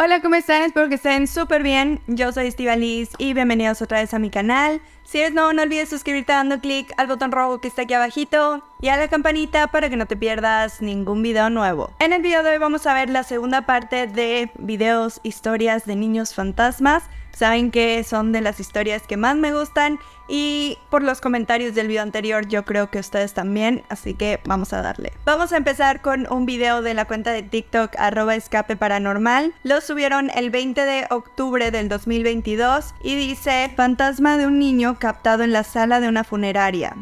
Hola, ¿cómo están? Espero que estén súper bien. Yo soy Estibaliz y bienvenidos otra vez a mi canal. Si eres nuevo, no olvides suscribirte dando clic al botón rojo que está aquí abajito y a la campanita para que no te pierdas ningún video nuevo. En el video de hoy vamos a ver la segunda parte de videos, historias de niños fantasmas. Saben que son de las historias que más me gustan y por los comentarios del video anterior yo creo que ustedes también, así que vamos a darle. Vamos a empezar con un video de la cuenta de TikTok @escape paranormal. Lo subieron el 20 de octubre del 2022 y dice: fantasma de un niño captado en la sala de una funeraria.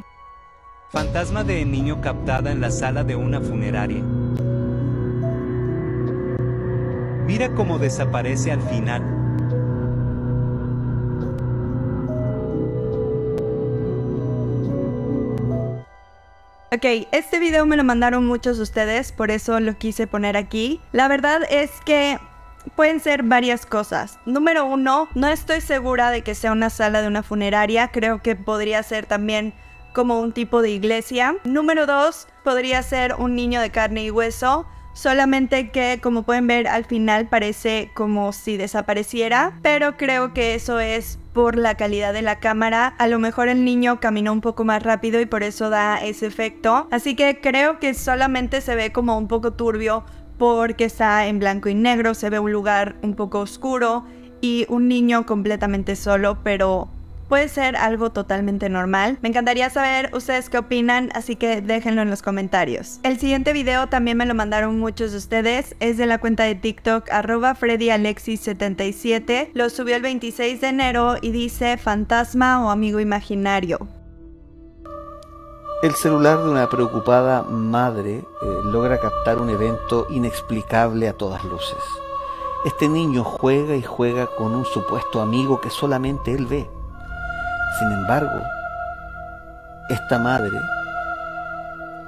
Fantasma de niño captada en la sala de una funeraria. Mira cómo desaparece al final. Ok, este video me lo mandaron muchos de ustedes, por eso lo quise poner aquí. La verdad es que pueden ser varias cosas. Número uno, no estoy segura de que sea una sala de una funeraria. Creo que podría ser también como un tipo de iglesia. Número dos, podría ser un niño de carne y hueso. Solamente que, como pueden ver, al final parece como si desapareciera. Pero creo que eso es por la calidad de la cámara. A lo mejor el niño caminó un poco más rápido y por eso da ese efecto. Así que creo que solamente se ve como un poco turbio porque está en blanco y negro. Se ve un lugar un poco oscuro y un niño completamente solo, pero puede ser algo totalmente normal. Me encantaría saber ustedes qué opinan, así que déjenlo en los comentarios. El siguiente video también me lo mandaron muchos de ustedes. Es de la cuenta de TikTok @freddyalexis77. Lo subió el 26 de enero y dice: fantasma o amigo imaginario. El celular de una preocupada madre logra captar un evento inexplicable a todas luces. Este niño juega y juega con un supuesto amigo que solamente él ve. Sin embargo, esta madre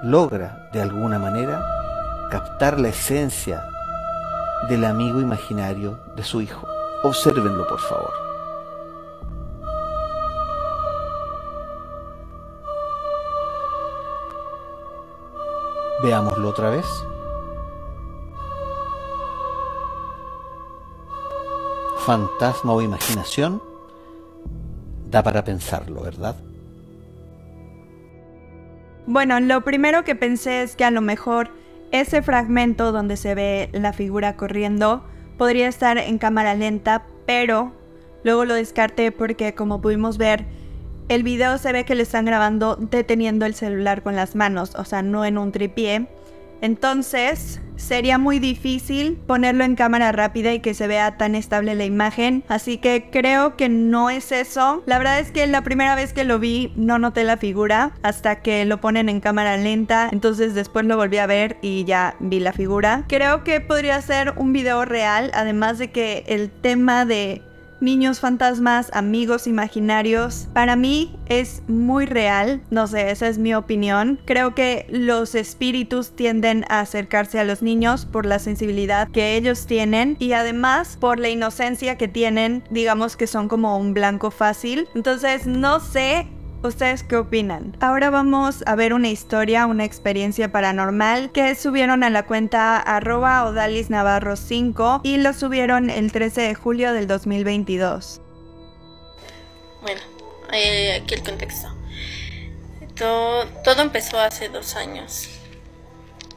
logra, de alguna manera, captar la esencia del amigo imaginario de su hijo. Obsérvenlo, por favor. Veámoslo otra vez. Fantasma o imaginación. Da para pensarlo, ¿verdad? Bueno, lo primero que pensé es que a lo mejor ese fragmento donde se ve la figura corriendo podría estar en cámara lenta, pero luego lo descarté porque, como pudimos ver, el video se ve que lo están grabando deteniendo el celular con las manos, o sea, no en un tripié. Entonces sería muy difícil ponerlo en cámara rápida y que se vea tan estable la imagen, así que creo que no es eso. La verdad es que la primera vez que lo vi no noté la figura hasta que lo ponen en cámara lenta, entonces después lo volví a ver y ya vi la figura. Creo que podría ser un video real, además de que el tema de niños fantasmas, amigos imaginarios, para mí es muy real. No sé, esa es mi opinión. Creo que los espíritus tienden a acercarse a los niños por la sensibilidad que ellos tienen y además por la inocencia que tienen. Digamos que son como un blanco fácil. Entonces, no sé, ¿ustedes qué opinan? Ahora vamos a ver una historia, una experiencia paranormal que subieron a la cuenta @odalisnavarro5 y lo subieron el 13 de julio del 2022. Bueno, aquí el contexto. Todo empezó hace 2 años,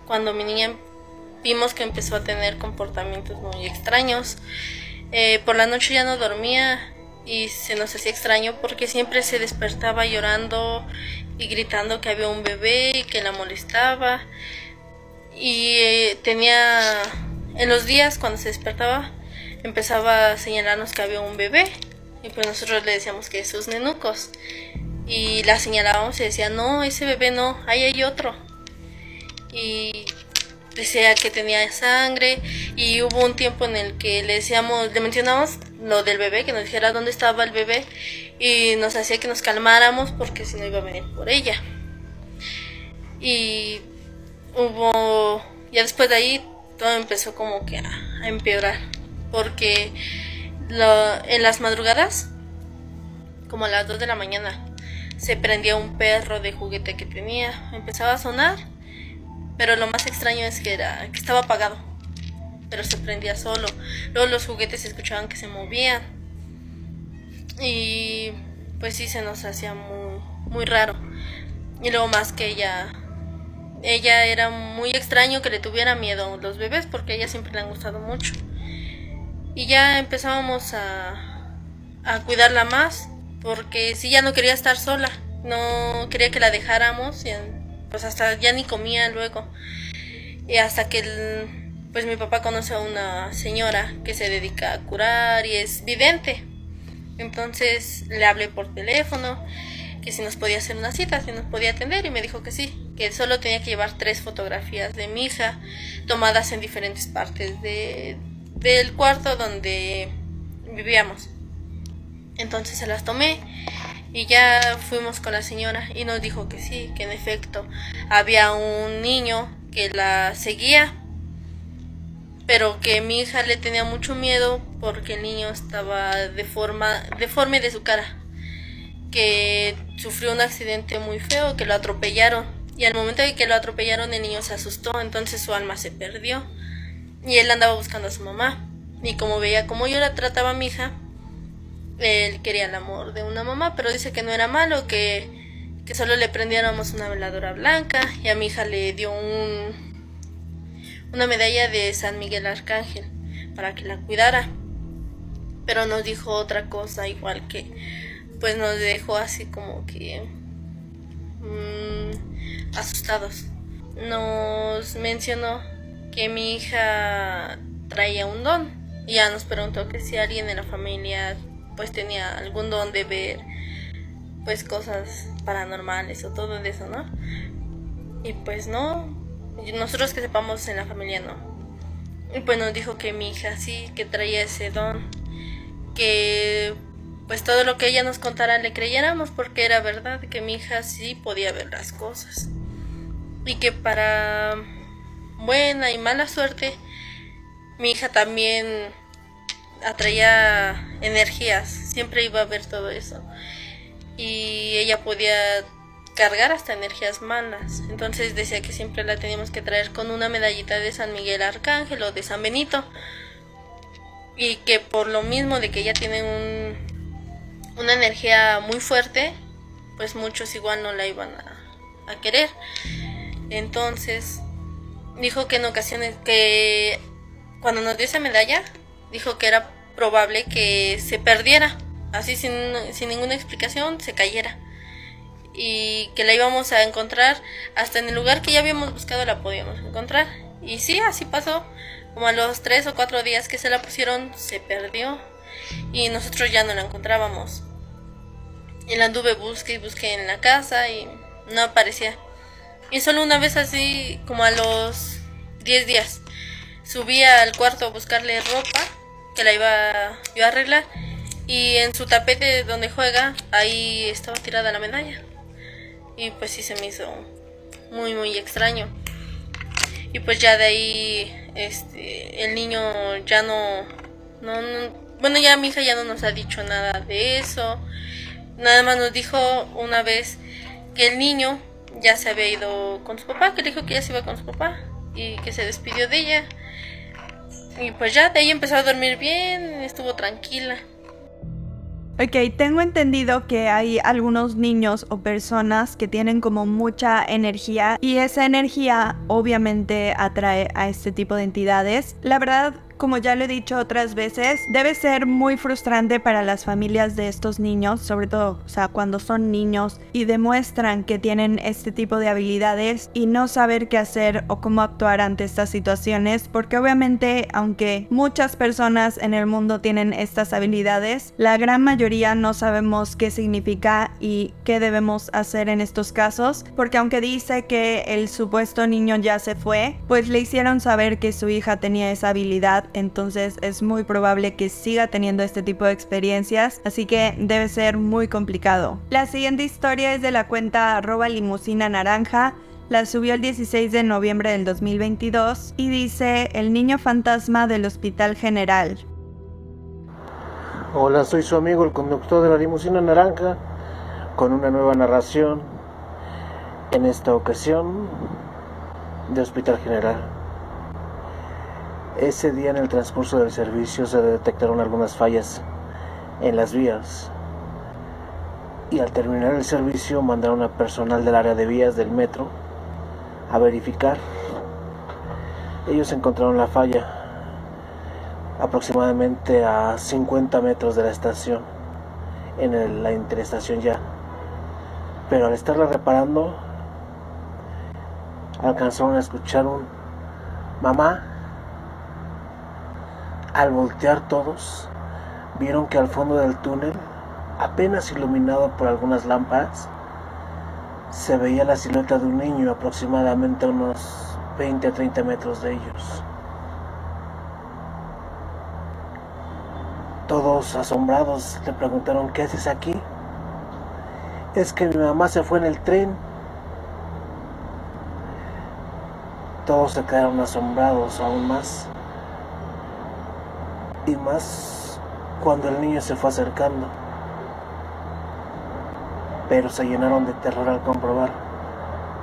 cuando mi niña vimos que empezó a tener comportamientos muy extraños. Por la noche ya no dormía y se nos hacía extraño porque siempre se despertaba llorando y gritando que había un bebé y que la molestaba. Y en los días cuando se despertaba empezaba a señalarnos que había un bebé y pues nosotros le decíamos que sus nenucos y la señalábamos y decía: no, ese bebé no, ahí hay otro. Y decía que tenía sangre y hubo un tiempo en el que le mencionamos lo del bebé, que nos dijera dónde estaba el bebé y nos hacía que nos calmáramos porque si no iba a venir por ella. Y ya después de ahí todo empezó como que a empeorar porque en las madrugadas, como a las 2 de la mañana, se prendía un perro de juguete que tenía, empezaba a sonar. Pero lo más extraño es que estaba apagado. pero se prendía solo. Luego los juguetes se escuchaban que se movían. Y pues sí, se nos hacía muy raro. Y luego más que ella era muy extraño que le tuviera miedo a los bebés, porque a ella siempre le han gustado mucho. Y ya empezábamos a cuidarla más, porque sí, ya no quería estar sola, no quería que la dejáramos, y pues hasta ya ni comía luego. Y hasta que pues mi papá conoce a una señora que se dedica a curar y es vidente. Entonces le hablé por teléfono que si nos podía hacer una cita, si nos podía atender, y me dijo que sí, que solo tenía que llevar 3 fotografías de mi hija tomadas en diferentes partes del cuarto donde vivíamos. Entonces se las tomé y ya fuimos con la señora y nos dijo que sí, que en efecto había un niño que la seguía, pero que mi hija le tenía mucho miedo porque el niño estaba deforme de su cara, que sufrió un accidente muy feo, que lo atropellaron, y al momento de que lo atropellaron el niño se asustó, entonces su alma se perdió y él andaba buscando a su mamá. Y como veía como yo la trataba a mi hija, él quería el amor de una mamá, pero dice que no era malo, que solo le prendiéramos una veladora blanca, y a mi hija le dio una medalla de San Miguel Arcángel para que la cuidara. Pero nos dijo otra cosa igual, que pues nos dejó así como que asustados. Nos mencionó que mi hija traía un don, y ya nos preguntó que si alguien en la familia pues tenía algún don de ver pues cosas paranormales o todo eso, ¿no? Y pues no, nosotros que sepamos en la familia no. Y pues nos dijo que mi hija sí, que traía ese don, que pues todo lo que ella nos contara le creyéramos, porque era verdad que mi hija sí podía ver las cosas. Y que para buena y mala suerte, mi hija también atraía energías, siempre iba a ver todo eso, y ella podía cargar hasta energías malas. Entonces decía que siempre la teníamos que traer con una medallita de San Miguel Arcángel o de San Benito, y que por lo mismo de que ella tiene una energía muy fuerte, pues muchos igual no la iban a querer. Entonces dijo que en ocasiones, que cuando nos dio esa medalla, dijo que era probable que se perdiera, así sin ninguna explicación, se cayera, y que la íbamos a encontrar hasta en el lugar que ya habíamos buscado, la podíamos encontrar. Y sí, así pasó. Como a los 3 o 4 días que se la pusieron, se perdió y nosotros ya no la encontrábamos. Y la anduve busque y busqué en la casa y no aparecía. Y solo una vez, así como a los 10 días, subí al cuarto a buscarle ropa que la iba yo a arreglar, y en su tapete donde juega, ahí estaba tirada la medalla. Y pues sí, se me hizo muy extraño. Y pues ya de ahí el niño ya bueno, ya mi hija ya no nos ha dicho nada de eso. Nada más nos dijo una vez que el niño ya se había ido con su papá, que le dijo que ya se iba con su papá y que se despidió de ella. Y pues ya de ahí empezó a dormir bien, estuvo tranquila. Ok, tengo entendido que hay algunos niños o personas que tienen como mucha energía, y esa energía obviamente atrae a este tipo de entidades. La verdad, como ya lo he dicho otras veces, debe ser muy frustrante para las familias de estos niños, sobre todo, o sea, cuando son niños y demuestran que tienen este tipo de habilidades, y no saber qué hacer o cómo actuar ante estas situaciones, porque obviamente, aunque muchas personas en el mundo tienen estas habilidades, la gran mayoría no sabemos qué significa y qué debemos hacer en estos casos, porque aunque dice que el supuesto niño ya se fue, pues le hicieron saber que su hija tenía esa habilidad. Entonces es muy probable que siga teniendo este tipo de experiencias, así que debe ser muy complicado. La siguiente historia es de la cuenta @limusina naranja. La subió el 16 de noviembre del 2022 y dice: el niño fantasma del Hospital General. Hola, soy su amigo el conductor de la limusina naranja con una nueva narración, en esta ocasión de Hospital General. Ese día, en el transcurso del servicio, se detectaron algunas fallas en las vías, y al terminar el servicio mandaron a personal del área de vías del metro a verificar. Ellos encontraron la falla aproximadamente a 50 metros de la estación, en la interestación ya, pero al estarla reparando alcanzaron a escuchar un mamá. Al voltear todos, vieron que al fondo del túnel, apenas iluminado por algunas lámparas, se veía la silueta de un niño, aproximadamente a unos 20 a 30 metros de ellos. Todos asombrados le preguntaron: ¿qué haces aquí? Es que mi mamá se fue en el tren. Todos se quedaron asombrados aún más, y más cuando el niño se fue acercando, pero se llenaron de terror al comprobar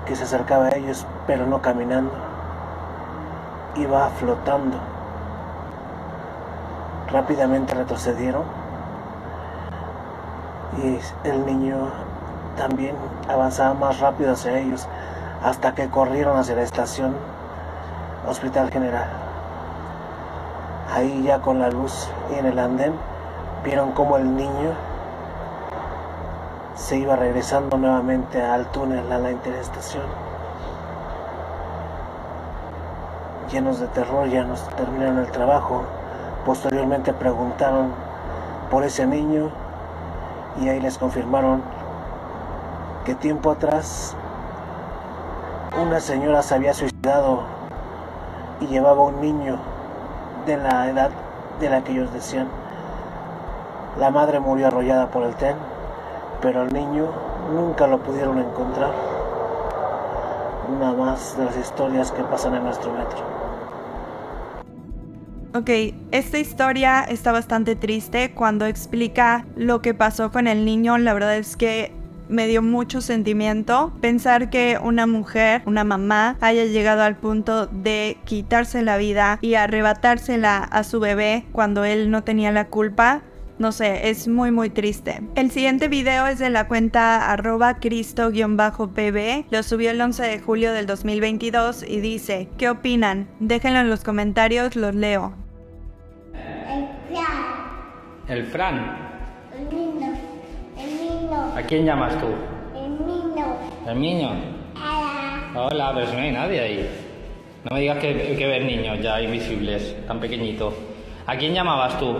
que se acercaba a ellos, pero no caminando, iba flotando. Rápidamente retrocedieron y el niño también avanzaba más rápido hacia ellos, hasta que corrieron hacia la estación Hospital General. Ahí, ya con la luz y en el andén, vieron cómo el niño se iba regresando nuevamente al túnel, a la interestación. Llenos de terror, ya nos terminaron el trabajo. Posteriormente preguntaron por ese niño, y ahí les confirmaron que tiempo atrás una señora se había suicidado y llevaba un niño de la edad de la que ellos decían. La madre murió arrollada por el tren, pero el niño nunca lo pudieron encontrar. Una más de las historias que pasan en nuestro metro. Ok, esta historia está bastante triste. Cuando explica lo que pasó con el niño, la verdad es que me dio mucho sentimiento pensar que una mujer, una mamá, haya llegado al punto de quitarse la vida y arrebatársela a su bebé cuando él no tenía la culpa. No sé, es muy muy triste. El siguiente video es de la cuenta @cristo-pb. Lo subió el 11 de julio del 2022 y dice: ¿qué opinan? Déjenlo en los comentarios, los leo. El Fran. ¿A quién llamas tú? El niño. ¿El niño? Hola, pero si no hay nadie ahí. No me digas que ver niños ya invisibles, tan pequeñito. ¿A quién llamabas tú?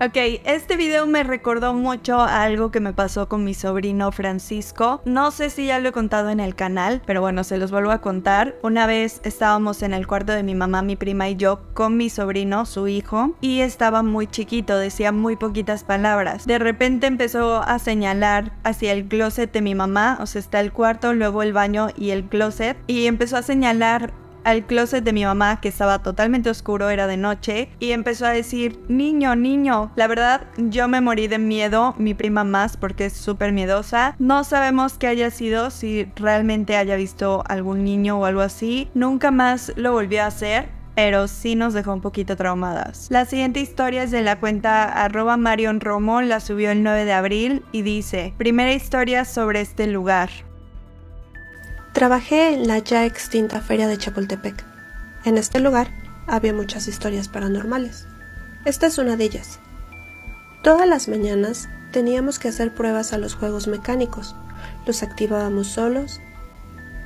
Ok, este video me recordó mucho a algo que me pasó con mi sobrino Francisco. No sé si ya lo he contado en el canal, pero bueno, se los vuelvo a contar. Una vez estábamos en el cuarto de mi mamá, mi prima y yo, con mi sobrino, su hijo, y estaba muy chiquito, decía muy poquitas palabras. De repente empezó a señalar hacia el closet de mi mamá, o sea, está el cuarto, luego el baño y el closet, y empezó a señalar al closet de mi mamá, que estaba totalmente oscuro, era de noche, y empezó a decir: niño, niño. La verdad, yo me morí de miedo, mi prima más, porque es súper miedosa. No sabemos qué haya sido, si realmente haya visto algún niño o algo así. Nunca más lo volvió a hacer, pero sí nos dejó un poquito traumadas. La siguiente historia es de la cuenta @marionromo, la subió el 9 de abril y dice: primera historia sobre este lugar. Trabajé en la ya extinta feria de Chapultepec. En este lugar había muchas historias paranormales. Esta es una de ellas. Todas las mañanas teníamos que hacer pruebas a los juegos mecánicos. Los activábamos solos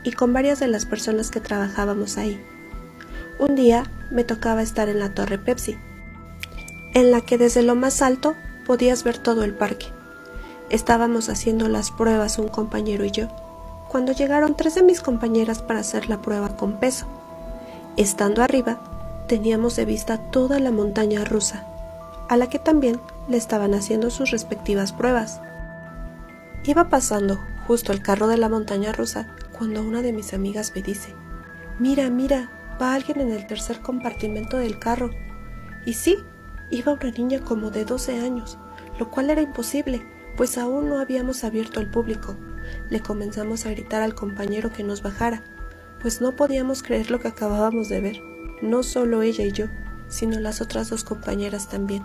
y con varias de las personas que trabajábamos ahí. Un día me tocaba estar en la torre Pepsi, en la que desde lo más alto podías ver todo el parque. Estábamos haciendo las pruebas un compañero y yo, cuando llegaron tres de mis compañeras para hacer la prueba con peso. Estando arriba, teníamos de vista toda la montaña rusa, a la que también le estaban haciendo sus respectivas pruebas. Iba pasando justo el carro de la montaña rusa cuando una de mis amigas me dice: mira, mira, va alguien en el tercer compartimento del carro. Y sí, iba una niña como de 12 años, lo cual era imposible, pues aún no habíamos abierto al público. Le comenzamos a gritar al compañero que nos bajara, pues no podíamos creer lo que acabábamos de ver. No solo ella y yo, sino las otras dos compañeras también.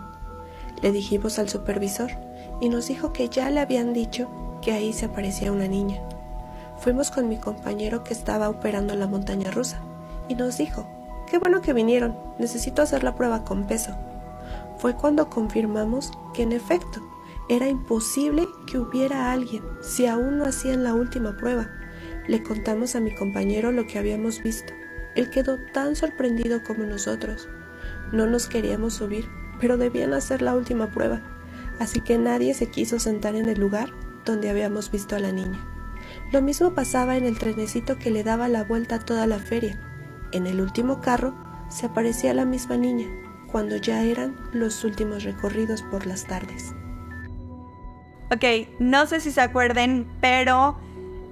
Le dijimos al supervisor y nos dijo que ya le habían dicho que ahí se aparecía una niña. Fuimos con mi compañero que estaba operando la montaña rusa y nos dijo, qué bueno que vinieron, necesito hacer la prueba con peso. Fue cuando confirmamos que en efecto, era imposible que hubiera alguien si aún no hacían la última prueba. Le contamos a mi compañero lo que habíamos visto. Él quedó tan sorprendido como nosotros. No nos queríamos subir, pero debían hacer la última prueba, así que nadie se quiso sentar en el lugar donde habíamos visto a la niña. Lo mismo pasaba en el trenecito que le daba la vuelta a toda la feria. En el último carro se aparecía la misma niña, cuando ya eran los últimos recorridos por las tardes. Ok, no sé si se acuerden, pero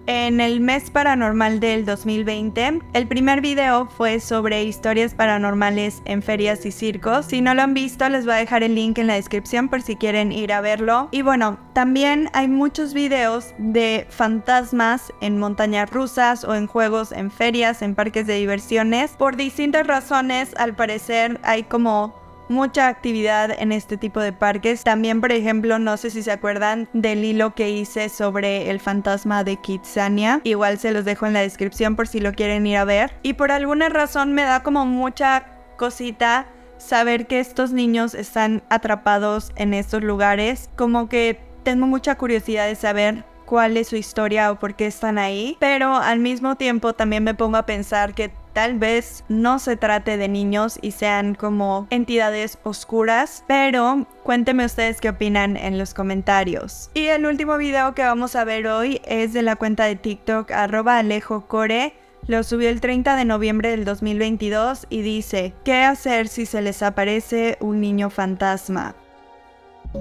en el mes paranormal del 2020, el primer video fue sobre historias paranormales en ferias y circos. Si no lo han visto, les voy a dejar el link en la descripción por si quieren ir a verlo. Y bueno, también hay muchos videos de fantasmas en montañas rusas o en juegos, en ferias, en parques de diversiones. Por distintas razones, al parecer, hay como mucha actividad en este tipo de parques. También, por ejemplo, no sé si se acuerdan del hilo que hice sobre el fantasma de Kidzania. Igual se los dejo en la descripción por si lo quieren ir a ver. Y por alguna razón me da como mucha cosita saber que estos niños están atrapados en estos lugares. Como que tengo mucha curiosidad de saber cuál es su historia o por qué están ahí. Pero al mismo tiempo también me pongo a pensar que tal vez no se trate de niños y sean como entidades oscuras, pero cuéntenme ustedes qué opinan en los comentarios. Y el último video que vamos a ver hoy es de la cuenta de TikTok @alejo core. Lo subió el 30 de noviembre del 2022 y dice, ¿qué hacer si se les aparece un niño fantasma?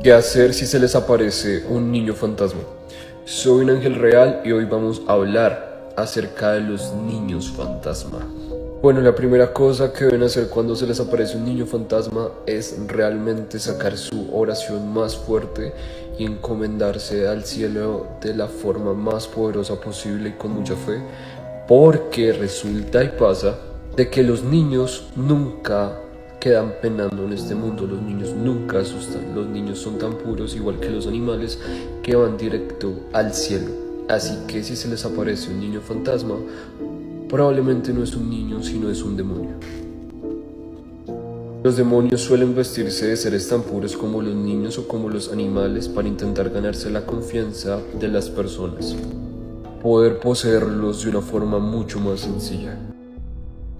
¿Qué hacer si se les aparece un niño fantasma? Soy un ángel real y hoy vamos a hablar acerca de los niños fantasma. Bueno, la primera cosa que deben hacer cuando se les aparece un niño fantasma es realmente sacar su oración más fuerte y encomendarse al cielo de la forma más poderosa posible y con mucha fe, porque resulta y pasa de que los niños nunca quedan penando en este mundo, los niños nunca asustan, los niños son tan puros igual que los animales que van directo al cielo. Así que si se les aparece un niño fantasma, probablemente no es un niño, sino es un demonio. Los demonios suelen vestirse de seres tan puros como los niños o como los animales para intentar ganarse la confianza de las personas. Poder poseerlos de una forma mucho más sencilla.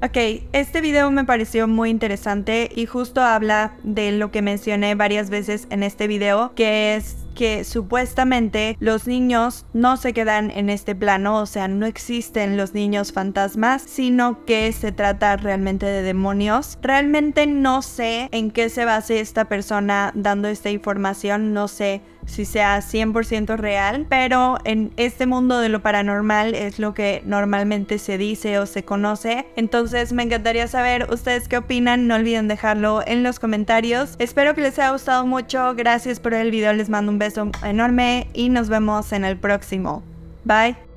Ok, este video me pareció muy interesante y justo habla de lo que mencioné varias veces en este video, que es que supuestamente los niños no se quedan en este plano, o sea, no existen los niños fantasmas, sino que se trata realmente de demonios. Realmente no sé en qué se base esta persona dando esta información, no sé si sea 100% real, pero en este mundo de lo paranormal es lo que normalmente se dice o se conoce. Entonces me encantaría saber ustedes qué opinan, no olviden dejarlo en los comentarios. Espero que les haya gustado mucho, gracias por el video, les mando un beso enorme y nos vemos en el próximo. Bye.